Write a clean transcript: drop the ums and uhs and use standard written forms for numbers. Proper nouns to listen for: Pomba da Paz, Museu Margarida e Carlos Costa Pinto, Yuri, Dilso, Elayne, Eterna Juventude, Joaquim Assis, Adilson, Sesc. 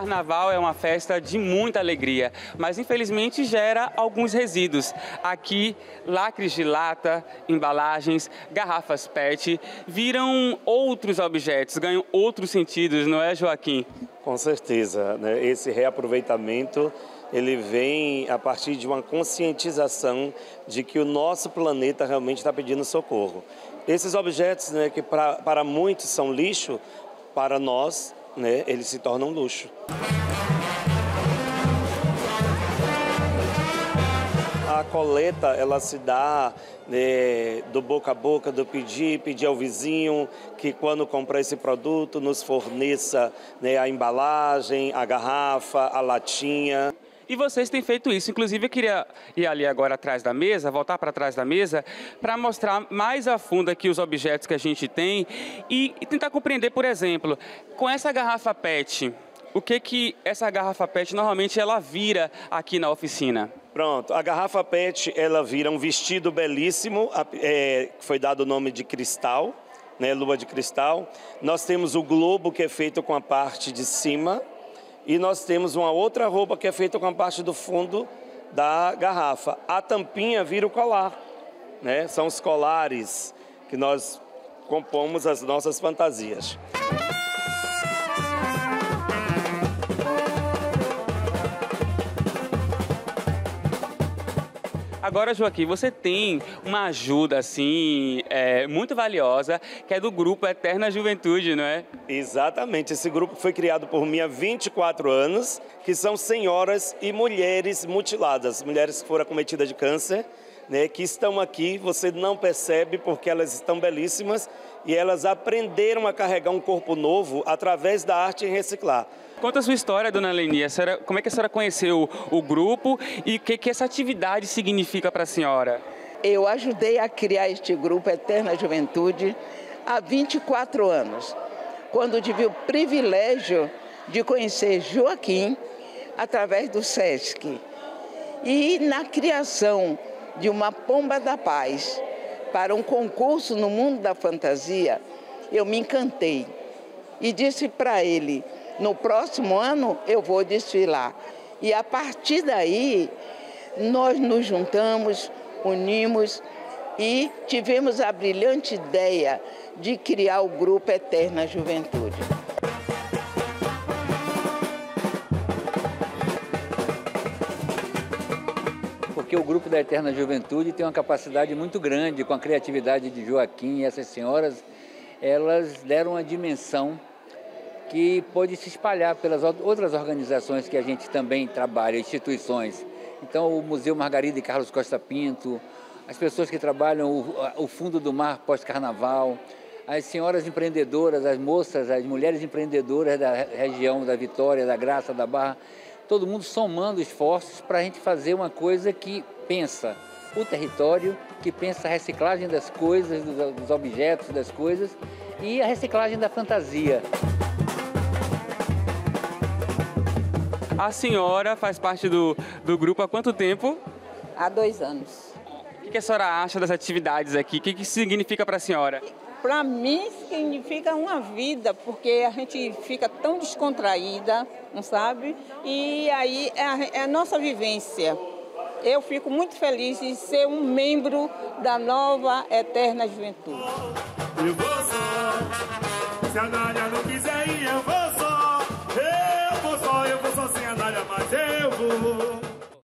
carnaval é uma festa de muita alegria, mas infelizmente gera alguns resíduos. Aqui, lacres de lata, embalagens, garrafas PET, viram outros objetos, ganham outros sentidos, não é, Joaquim? Com certeza, né? Esse reaproveitamento, ele vem a partir de uma conscientização de que o nosso planeta realmente está pedindo socorro. Esses objetos, né, que para muitos são lixo, para nós, né, eles se tornam luxo. A coleta, ela se dá, né, do boca a boca, do pedir ao vizinho que quando comprar esse produto nos forneça, né, a embalagem, a garrafa, a latinha. E vocês têm feito isso. Inclusive, eu queria ir ali agora atrás da mesa, voltar para trás da mesa, para mostrar mais a fundo aqui os objetos que a gente tem e tentar compreender, por exemplo, com essa garrafa PET, o que essa garrafa PET normalmente ela vira aqui na oficina? Pronto, a garrafa PET ela vira um vestido belíssimo, que foi dado o nome de cristal, né, lua de cristal. Nós temos o globo que é feito com a parte de cima. E nós temos uma outra roupa que é feita com a parte do fundo da garrafa. A tampinha vira o colar, né? São os colares que nós compomos as nossas fantasias. Agora, Joaquim, você tem uma ajuda, assim, muito valiosa, que é do grupo Eterna Juventude, não é? Exatamente. Esse grupo foi criado por mim há 24 anos, que são senhoras e mulheres mutiladas, mulheres que foram acometidas de câncer, né, que estão aqui, você não percebe porque elas estão belíssimas e elas aprenderam a carregar um corpo novo através da arte em reciclar. Conta a sua história, dona Leni. Como é que a senhora conheceu o grupo e o que essa atividade significa para a senhora? Eu ajudei a criar este grupo Eterna Juventude há 24 anos, quando tive o privilégio de conhecer Joaquim através do Sesc. E na criação de uma Pomba da Paz para um concurso no mundo da fantasia, eu me encantei e disse para ele, no próximo ano eu vou desfilar. E a partir daí, nós nos juntamos, unimos e tivemos a brilhante ideia de criar o grupo Eterna Juventude. Porque o grupo da Eterna Juventude tem uma capacidade muito grande, com a criatividade de Joaquim e essas senhoras, elas deram uma dimensão que pode se espalhar pelas outras organizações que a gente também trabalha, instituições. Então, o Museu Margarida e Carlos Costa Pinto, as pessoas que trabalham o fundo do mar pós-carnaval, as senhoras empreendedoras, as moças, as mulheres empreendedoras da região da Vitória, da Graça, da Barra, todo mundo somando esforços para a gente fazer uma coisa que pensa o território, que pensa a reciclagem das coisas, dos objetos, das coisas, e a reciclagem da fantasia. A senhora faz parte do grupo há quanto tempo? Há 2 anos. O que a senhora acha das atividades aqui? O que significa para a senhora? Para mim significa uma vida, porque a gente fica tão descontraída, não sabe? E aí é a nossa vivência. Eu fico muito feliz de ser um membro da nova Eterna Juventude. Eu vou só, se a Nália não quiser ir, eu vou só. Eu vou só, sem a Nália, mas eu vou.